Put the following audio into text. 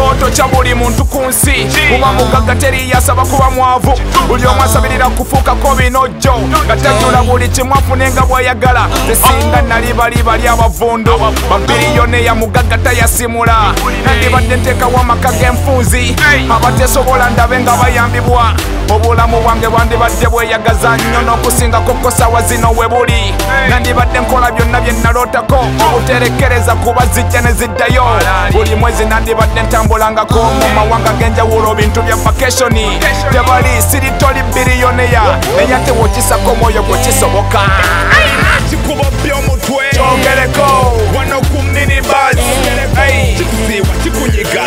Kiroto cha buli muntu kunsi Uwa mukagateri ya saba kuwa mwavu Ulio mwasabirira kufuka kobi nojo Gatajula buli chimwafu nenga wayagala Zesinga nalibaliba lya wavundo Mabiliyone ya mugagata ya simula Nandiba denteka wa makage mfuzi Abateso volanda venga bayambibwa Obulamu wange wandibadde bweyagaza nnyo n'okusinga kokosa wazino webuli Nandibadde nkola byonna bye nalotako obuterekereza kuba zijja ne ziddayo buli mwezi nandibadde ntambulangako mu mawanga ag'enjawulo bintu bya vakeshoni tebali siritoli biliyoneya naye ate wokisako omwoyo gwe kisoboka kikuba bya omutwe kyongereko wano kumnini basi kikuziwa kikunyiga